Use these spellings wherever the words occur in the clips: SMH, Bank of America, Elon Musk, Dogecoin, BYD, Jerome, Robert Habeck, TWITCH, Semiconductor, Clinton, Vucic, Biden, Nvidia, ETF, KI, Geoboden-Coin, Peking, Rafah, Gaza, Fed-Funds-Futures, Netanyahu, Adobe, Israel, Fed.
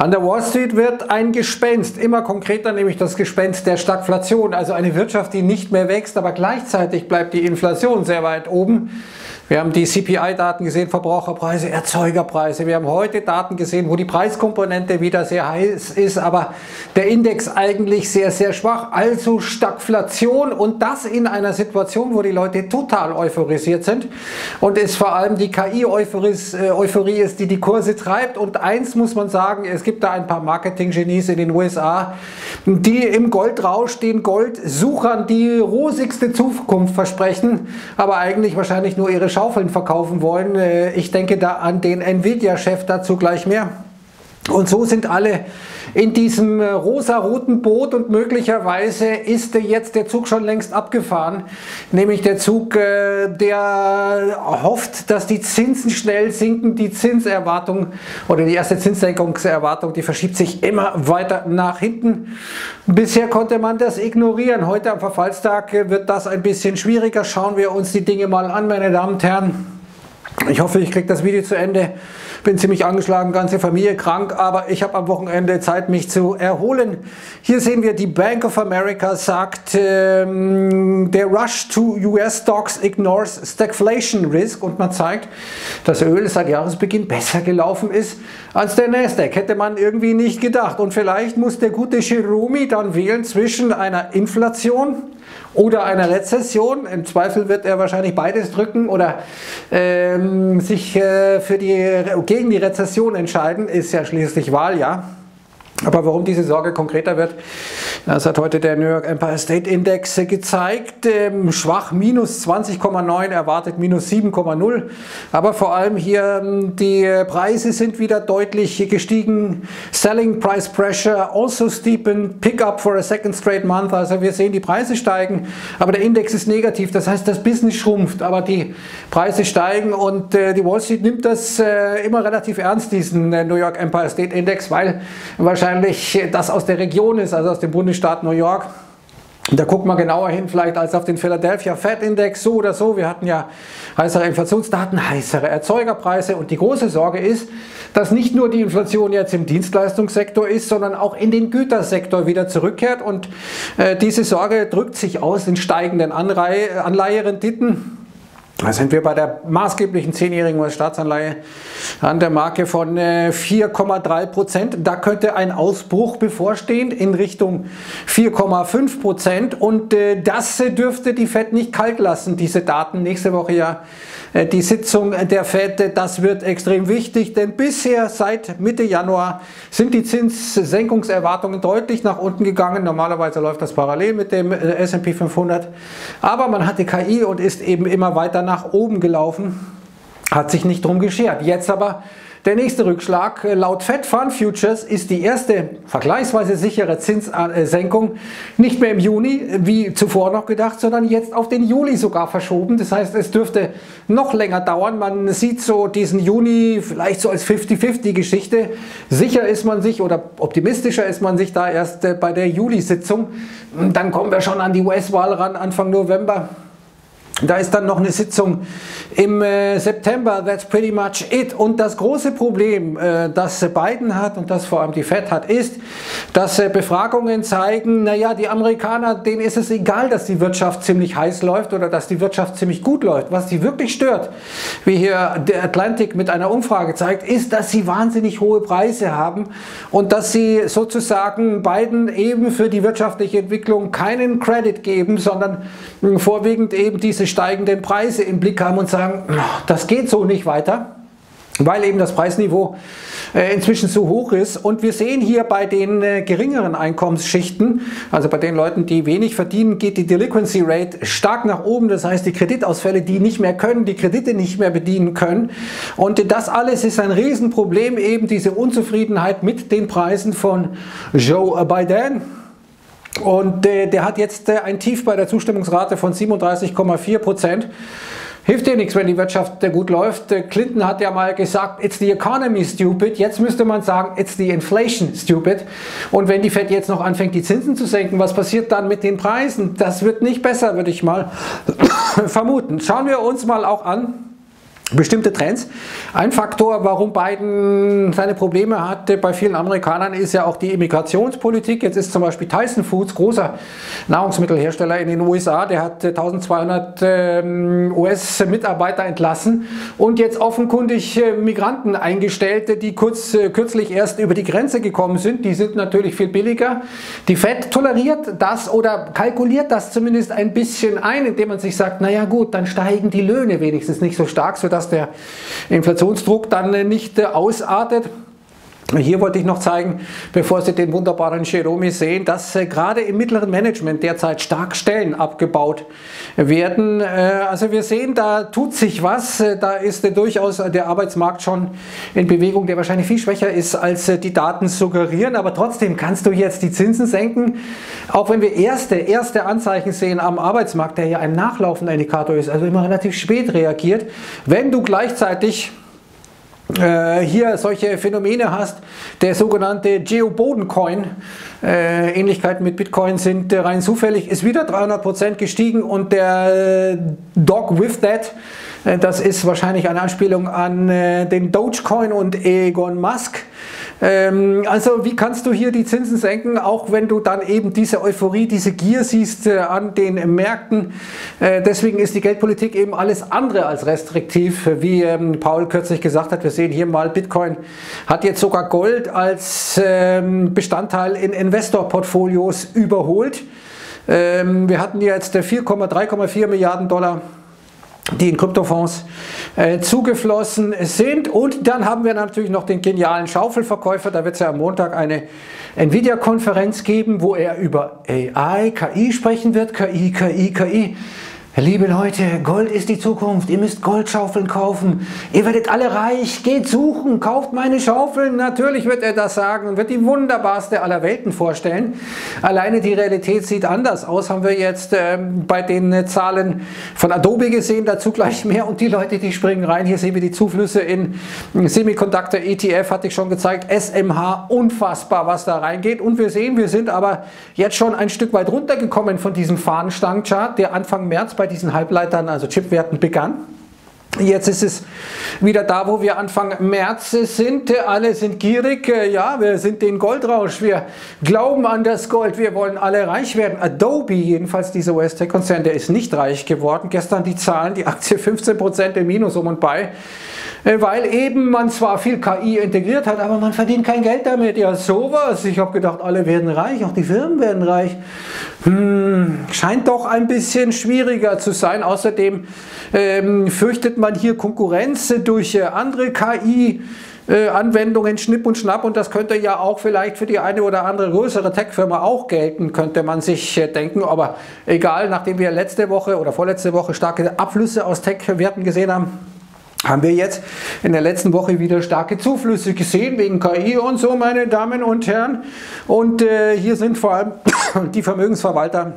An der Wall Street wird ein Gespenst, immer konkreter nämlich das Gespenst der Stagflation, also eine Wirtschaft, die nicht mehr wächst, aber gleichzeitig bleibt die Inflation sehr weit oben. Wir haben die CPI-Daten gesehen, Verbraucherpreise, Erzeugerpreise. Wir haben heute Daten gesehen, wo die Preiskomponente wieder sehr heiß ist, aber der Index eigentlich sehr, sehr schwach. Also Stagflation und das in einer Situation, wo die Leute total euphorisiert sind und es vor allem die KI-Euphorie ist, die die Kurse treibt. Und eins muss man sagen, es gibt da ein paar Marketing-Genies in den USA, die im Goldrausch den Goldsuchern die rosigste Zukunft versprechen, aber eigentlich wahrscheinlich nur ihre Schaufeln verkaufen wollen. Ich denke da an den Nvidia-Chef, dazu gleich mehr. Und so sind alle in diesem rosa-roten Boot und möglicherweise ist jetzt der Zug schon längst abgefahren, nämlich der Zug, der hofft, dass die Zinsen schnell sinken. Die Zinserwartung oder die erste Zinssenkungserwartung, die verschiebt sich immer weiter nach hinten. Bisher konnte man das ignorieren. Heute am Verfallstag wird das ein bisschen schwieriger. Schauen wir uns die Dinge mal an, meine Damen und Herren. Ich hoffe, ich kriege das Video zu Ende. Bin ziemlich angeschlagen, ganze Familie krank, aber ich habe am Wochenende Zeit, mich zu erholen. Hier sehen wir, die Bank of America sagt, der Rush to US Stocks ignores Stagflation Risk. Und man zeigt, dass Öl seit Jahresbeginn besser gelaufen ist als der Nasdaq. Hätte man irgendwie nicht gedacht. Und vielleicht muss der gute Jerome dann wählen zwischen einer Inflation oder einer Rezession. Im Zweifel wird er wahrscheinlich beides drücken oder sich gegen die Rezession entscheiden. Ist ja schließlich Wahljahr. Aber warum diese Sorge konkreter wird, das hat heute der New York Empire State Index gezeigt. Schwach, minus 20,9, erwartet minus 7,0. Aber vor allem hier, die Preise sind wieder deutlich gestiegen. Selling price pressure also steepened, pick up for a second straight month. Also wir sehen, die Preise steigen, aber der Index ist negativ. Das heißt, das Business schrumpft, aber die Preise steigen. Und die Wall Street nimmt das immer relativ ernst, diesen New York Empire State Index, weil wahrscheinlich das aus der Region ist, also aus dem Bundesstaat New York. Da guckt man genauer hin vielleicht als auf den Philadelphia Fed Index, so oder so. Wir hatten ja heißere Inflationsdaten, heißere Erzeugerpreise und die große Sorge ist, dass nicht nur die Inflation jetzt im Dienstleistungssektor ist, sondern auch in den Gütersektor wieder zurückkehrt und diese Sorge drückt sich aus in steigenden Anleiherenditen. Da sind wir bei der maßgeblichen 10-jährigen US-Staatsanleihe an der Marke von 4,3%. Da könnte ein Ausbruch bevorstehen in Richtung 4,5% und das dürfte die Fed nicht kalt lassen, diese Daten. Nächste Woche ja die Sitzung der Fed, das wird extrem wichtig, denn bisher seit Mitte Januar sind die Zinssenkungserwartungen deutlich nach unten gegangen. Normalerweise läuft das parallel mit dem S&P 500, aber man hat die KI und ist eben immer weiter nach oben gelaufen, hat sich nicht drum geschert. Jetzt aber der nächste Rückschlag. Laut Fed-Funds-Futures ist die erste vergleichsweise sichere Zinssenkung nicht mehr im Juni, wie zuvor noch gedacht, sondern jetzt auf den Juli sogar verschoben. Das heißt, es dürfte noch länger dauern. Man sieht so diesen Juni vielleicht so als 50-50-Geschichte. Sicher ist man sich oder optimistischer ist man sich da erst bei der Juli-Sitzung. Dann kommen wir schon an die US-Wahl ran, Anfang November. Da ist dann noch eine Sitzung im September, that's pretty much it. Und das große Problem, das Biden hat und das vor allem die Fed hat, ist, dass Befragungen zeigen, naja, die Amerikaner, denen ist es egal, dass die Wirtschaft ziemlich heiß läuft oder dass die Wirtschaft ziemlich gut läuft. Was sie wirklich stört, wie hier der Atlantik mit einer Umfrage zeigt, ist, dass sie wahnsinnig hohe Preise haben und dass sie sozusagen Biden eben für die wirtschaftliche Entwicklung keinen Credit geben, sondern vorwiegend eben diese steigenden Preise im Blick haben und sagen, das geht so nicht weiter, weil eben das Preisniveau inzwischen zu hoch ist. Und wir sehen hier bei den geringeren Einkommensschichten, also bei den Leuten, die wenig verdienen, geht die Delinquency Rate stark nach oben. Das heißt, die Kreditausfälle, die nicht mehr können, die Kredite nicht mehr bedienen können. Und das alles ist ein Riesenproblem, eben diese Unzufriedenheit mit den Preisen von Joe Biden. Und der hat jetzt ein Tief bei der Zustimmungsrate von 37,4%. Hilft dir nichts, wenn die Wirtschaft gut läuft. Clinton hat ja mal gesagt, it's the economy stupid. Jetzt müsste man sagen, it's the inflation stupid. Und wenn die Fed jetzt noch anfängt, die Zinsen zu senken, was passiert dann mit den Preisen? Das wird nicht besser, würde ich mal vermuten. Schauen wir uns mal auch an, bestimmte Trends. Ein Faktor, warum Biden seine Probleme hatte bei vielen Amerikanern, ist ja auch die Immigrationspolitik. Jetzt ist zum Beispiel Tyson Foods, großer Nahrungsmittelhersteller in den USA, der hat 1200 US-Mitarbeiter entlassen und jetzt offenkundig Migranten eingestellt, die kürzlich erst über die Grenze gekommen sind. Die sind natürlich viel billiger. Die Fed toleriert das oder kalkuliert das zumindest ein bisschen ein, indem man sich sagt, naja gut, dann steigen die Löhne wenigstens nicht so stark, sodass der Inflationsdruck dann nicht ausartet. Hier wollte ich noch zeigen, bevor Sie den wunderbaren Jerome sehen, dass gerade im mittleren Management derzeit stark Stellen abgebaut werden. Also wir sehen, da tut sich was, da ist durchaus der Arbeitsmarkt schon in Bewegung, der wahrscheinlich viel schwächer ist, als die Daten suggerieren. Aber trotzdem kannst du jetzt die Zinsen senken, auch wenn wir erste Anzeichen sehen am Arbeitsmarkt, der ja ein nachlaufender Indikator ist, also immer relativ spät reagiert, wenn du gleichzeitig hier solche Phänomene hast. Der sogenannte Geoboden-Coin, Ähnlichkeiten mit Bitcoin sind rein zufällig, ist wieder 300% gestiegen, und der Dog with that, das ist wahrscheinlich eine Anspielung an den Dogecoin und Elon Musk. Also wie kannst du hier die Zinsen senken, auch wenn du dann eben diese Euphorie, diese Gier siehst an den Märkten. Deswegen ist die Geldpolitik eben alles andere als restriktiv, wie Paul kürzlich gesagt hat. Wir sehen hier mal, Bitcoin hat jetzt sogar Gold als Bestandteil in Investorportfolios überholt. Wir hatten jetzt 3,4 Milliarden Dollar, die in Kryptofonds zugeflossen sind. Und dann haben wir natürlich noch den genialen Schaufelverkäufer. Da wird es ja am Montag eine Nvidia-Konferenz geben, wo er über AI, KI sprechen wird. KI. Liebe Leute, Gold ist die Zukunft. Ihr müsst Goldschaufeln kaufen. Ihr werdet alle reich. Geht suchen, kauft meine Schaufeln. Natürlich wird er das sagen und wird die wunderbarste aller Welten vorstellen. Alleine die Realität sieht anders aus, haben wir jetzt bei den Zahlen von Adobe gesehen. Dazu gleich mehr. Und die Leute, die springen rein. Hier sehen wir die Zuflüsse in Semiconductor, ETF, hatte ich schon gezeigt. SMH, unfassbar, was da reingeht. Und wir sehen, wir sind aber jetzt schon ein Stück weit runtergekommen von diesem Fahnenstangenchart, der Anfang März bei diesen Halbleitern, also Chipwerten, begann. Jetzt ist es wieder da, wo wir Anfang März sind. Alle sind gierig. Ja, wir sind den Goldrausch. Wir glauben an das Gold. Wir wollen alle reich werden. Adobe, jedenfalls dieser US-Tech-Konzern, der ist nicht reich geworden. Gestern die Zahlen, die Aktie 15% im Minus um und bei, weil eben man zwar viel KI integriert hat, aber man verdient kein Geld damit. Ja, sowas. Ich habe gedacht, alle werden reich, auch die Firmen werden reich. Scheint doch ein bisschen schwieriger zu sein. Außerdem fürchtet man hier Konkurrenz durch andere KI-Anwendungen, Schnipp und Schnapp, und das könnte ja auch vielleicht für die eine oder andere größere Tech-Firma auch gelten, könnte man sich denken. Aber egal, nachdem wir letzte Woche oder vorletzte Woche starke Abflüsse aus Tech-Werten gesehen haben, haben wir jetzt in der letzten Woche wieder starke Zuflüsse gesehen wegen KI und so, meine Damen und Herren. Und hier sind vor allem die Vermögensverwalter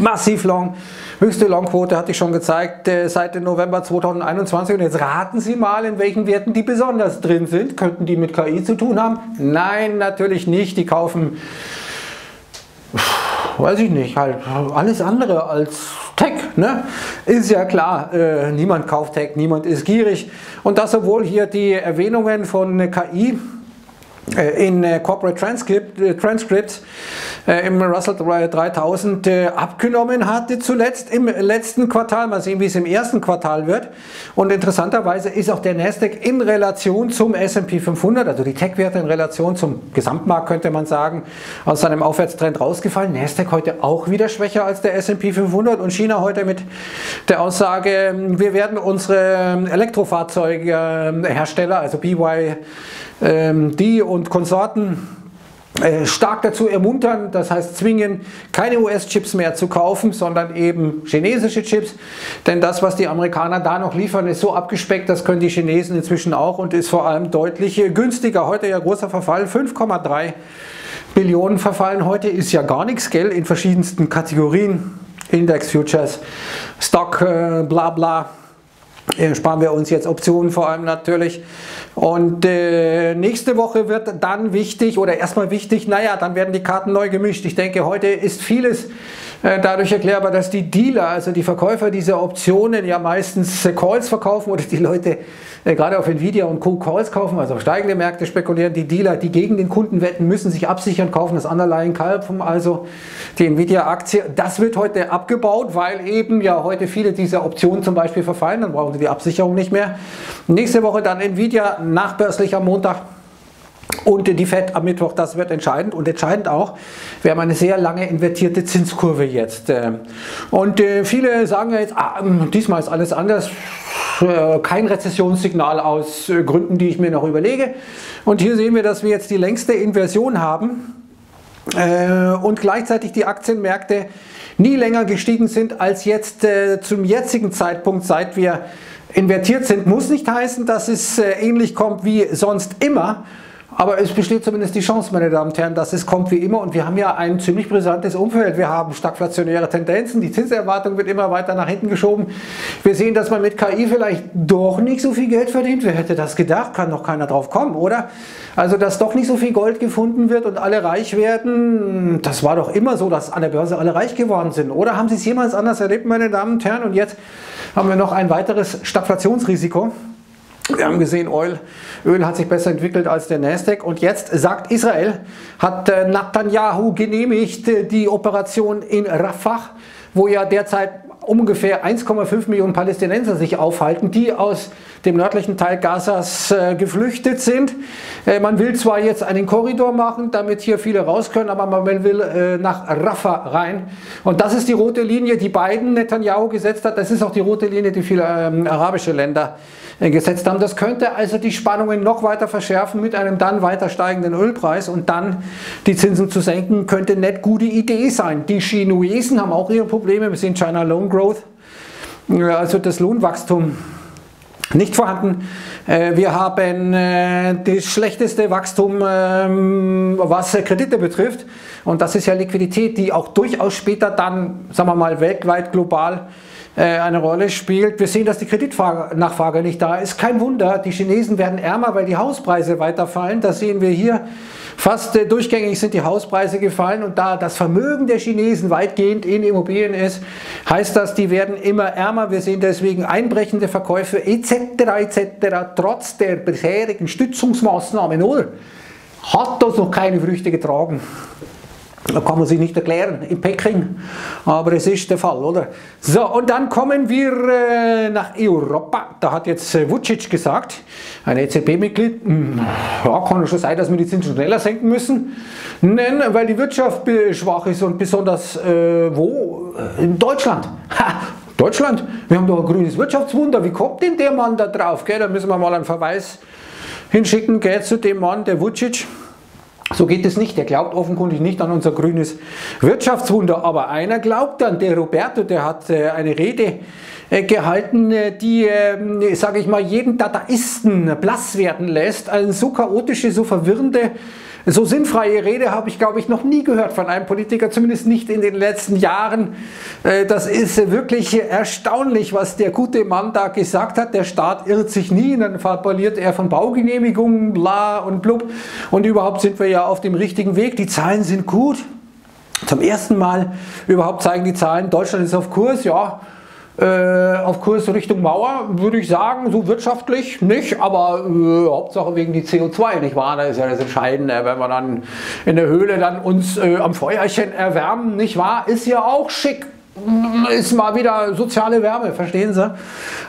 massiv long. Höchste Long-Quote hatte ich schon gezeigt seit November 2021. Und jetzt raten Sie mal, in welchen Werten die besonders drin sind. Könnten die mit KI zu tun haben? Nein, natürlich nicht. Die kaufen, weiß ich nicht, halt alles andere als Tech, ne? Ist ja klar, niemand kauft Tech, niemand ist gierig. Und das, obwohl hier die Erwähnungen von KI in Corporate Transcripts im Russell 3000 abgenommen hatte zuletzt im letzten Quartal. Mal sehen, wie es im ersten Quartal wird. Und interessanterweise ist auch der Nasdaq in Relation zum S&P 500, also die Tech-Werte in Relation zum Gesamtmarkt, könnte man sagen, aus seinem Aufwärtstrend rausgefallen. Nasdaq heute auch wieder schwächer als der S&P 500 und China heute mit der Aussage, wir werden unsere Elektrofahrzeughersteller, also BYD und Konsorten, stark dazu ermuntern, das heißt zwingen, keine US-Chips mehr zu kaufen, sondern eben chinesische Chips. Denn das, was die Amerikaner da noch liefern, ist so abgespeckt, das können die Chinesen inzwischen auch und ist vor allem deutlich günstiger. Heute ja großer Verfall, 5,3 Billionen verfallen. Heute ist ja gar nichts, gell, in verschiedensten Kategorien, Index, Futures, Stock, bla bla. Sparen wir uns jetzt Optionen vor allem natürlich. Und nächste Woche wird dann wichtig, oder erstmal wichtig, naja, dann werden die Karten neu gemischt. Ich denke, heute ist vieles dadurch erklärbar, dass die Dealer, also die Verkäufer dieser Optionen, ja meistens Calls verkaufen oder die Leute gerade auf Nvidia und Co. Calls kaufen, also auf steigende Märkte spekulieren. Die Dealer, die gegen den Kunden wetten, müssen sich absichern, kaufen das Underlying Kalb, also die Nvidia-Aktie. Das wird heute abgebaut, weil eben ja heute viele dieser Optionen zum Beispiel verfallen, dann brauchen sie die Absicherung nicht mehr. Nächste Woche dann Nvidia, nachbörslich am Montag und die Fed am Mittwoch. Das wird entscheidend, und entscheidend auch, wir haben eine sehr lange invertierte Zinskurve jetzt. Und viele sagen ja jetzt, diesmal ist alles anders, kein Rezessionssignal aus Gründen, die ich mir noch überlege. Und hier sehen wir, dass wir jetzt die längste Inversion haben und gleichzeitig die Aktienmärkte nie länger gestiegen sind als jetzt zum jetzigen Zeitpunkt, seit wir invertiert sind. Muss nicht heißen, dass es ähnlich kommt wie sonst immer, aber es besteht zumindest die Chance, meine Damen und Herren, dass es kommt wie immer, und wir haben ja ein ziemlich brisantes Umfeld. Wir haben stagflationäre Tendenzen, die Zinserwartung wird immer weiter nach hinten geschoben. Wir sehen, dass man mit KI vielleicht doch nicht so viel Geld verdient. Wer hätte das gedacht? Kann doch keiner drauf kommen, oder? Also, dass doch nicht so viel Gold gefunden wird und alle reich werden, das war doch immer so, dass an der Börse alle reich geworden sind. Oder haben Sie es jemals anders erlebt, meine Damen und Herren? Und jetzt haben wir noch ein weiteres Stagflationsrisiko. Wir haben gesehen, Öl hat sich besser entwickelt als der Nasdaq, und jetzt sagt Israel, hat Netanyahu genehmigt die Operation in Rafah, wo ja derzeit ungefähr 1,5 Millionen Palästinenser sich aufhalten, die aus dem nördlichen Teil Gazas geflüchtet sind. Man will zwar jetzt einen Korridor machen, damit hier viele raus können, aber man will nach Rafah rein. Und das ist die rote Linie, die Biden, Netanyahu gesetzt hat. Das ist auch die rote Linie, die viele arabische Länder gesetzt haben. Das könnte also die Spannungen noch weiter verschärfen mit einem dann weiter steigenden Ölpreis, und dann die Zinsen zu senken, könnte eine gute Idee sein. Die Chinesen haben auch ihre Probleme. Wir sehen China Loan Growth, also das Lohnwachstum nicht vorhanden. Wir haben das schlechteste Wachstum, was Kredite betrifft, und das ist ja Liquidität, die auch durchaus später dann, sagen wir mal, weltweit, global eine Rolle spielt. Wir sehen, dass die Kreditnachfrage nicht da ist. Kein Wunder, die Chinesen werden ärmer, weil die Hauspreise weiterfallen. Das sehen wir hier. Fast durchgängig sind die Hauspreise gefallen, und da das Vermögen der Chinesen weitgehend in Immobilien ist, heißt das, die werden immer ärmer. Wir sehen deswegen einbrechende Verkäufe etc. trotz der bisherigen Stützungsmaßnahmen. Hat das noch keine Früchte getragen. Da kann man sich nicht erklären in Peking, aber es ist der Fall, oder? So, und dann kommen wir nach Europa. Da hat jetzt Vucic gesagt, ein EZB-Mitglied, ja, kann schon sein, dass wir die Zinsen schneller senken müssen, weil die Wirtschaft schwach ist, und besonders wo? In Deutschland. Ha, Deutschland, wir haben doch ein grünes Wirtschaftswunder. Wie kommt denn der Mann da drauf? Gell? Da müssen wir mal einen Verweis hinschicken, gell, zu dem Mann, der Vucic. So geht es nicht. Der glaubt offenkundig nicht an unser grünes Wirtschaftswunder, aber einer glaubt dann, der Roberto, der hat eine Rede gehalten, die, sage ich mal, jeden Dadaisten blass werden lässt. Eine so chaotische, so verwirrende, so sinnfreie Rede habe ich, glaube ich, noch nie gehört von einem Politiker, zumindest nicht in den letzten Jahren. Das ist wirklich erstaunlich, was der gute Mann da gesagt hat. Der Staat irrt sich nie, dann verballiert er von Baugenehmigungen, bla und blub. Und überhaupt sind wir ja auf dem richtigen Weg, die Zahlen sind gut. Zum ersten Mal überhaupt zeigen die Zahlen, Deutschland ist auf Kurs, ja. Auf Kurs Richtung Mauer, würde ich sagen, so wirtschaftlich nicht, aber Hauptsache wegen die CO2, nicht wahr? Das ist ja das Entscheidende, wenn wir dann in der Höhle dann uns am Feuerchen erwärmen, nicht wahr? Ist ja auch schick, ist mal wieder soziale Wärme, verstehen Sie?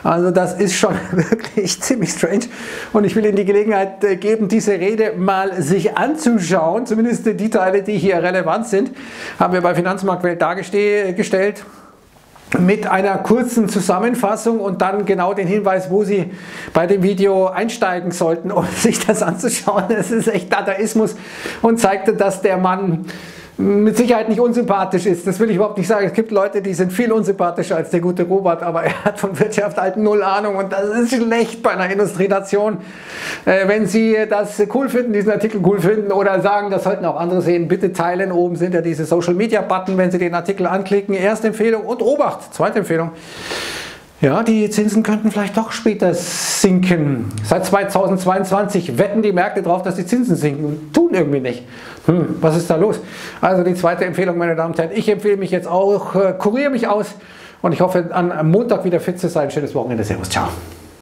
Also das ist schon wirklich ziemlich strange, und ich will Ihnen die Gelegenheit geben, diese Rede mal sich anzuschauen, zumindest die Teile, die hier relevant sind, haben wir bei Finanzmarktwelt dargestellt. Mit einer kurzen Zusammenfassung und dann genau den Hinweis, wo Sie bei dem Video einsteigen sollten, um sich das anzuschauen. Es ist echt Dadaismus und zeigte, dass der Mann mit Sicherheit nicht unsympathisch ist. Das will ich überhaupt nicht sagen. Es gibt Leute, die sind viel unsympathischer als der gute Robert, aber er hat von Wirtschaft halt null Ahnung, und das ist schlecht bei einer Industrienation. Wenn Sie das cool finden, diesen Artikel cool finden oder sagen, das sollten auch andere sehen, bitte teilen. Oben sind ja diese Social Media Button, wenn Sie den Artikel anklicken. Erste Empfehlung und Obacht, zweite Empfehlung. Ja, die Zinsen könnten vielleicht doch später sinken. Seit 2022 wetten die Märkte darauf, dass die Zinsen sinken und tun irgendwie nicht. Was ist da los? Also die zweite Empfehlung, meine Damen und Herren. Ich empfehle mich jetzt auch, kuriere mich aus und ich hoffe, am Montag wieder fit zu sein. Schönes Wochenende. Servus, ciao.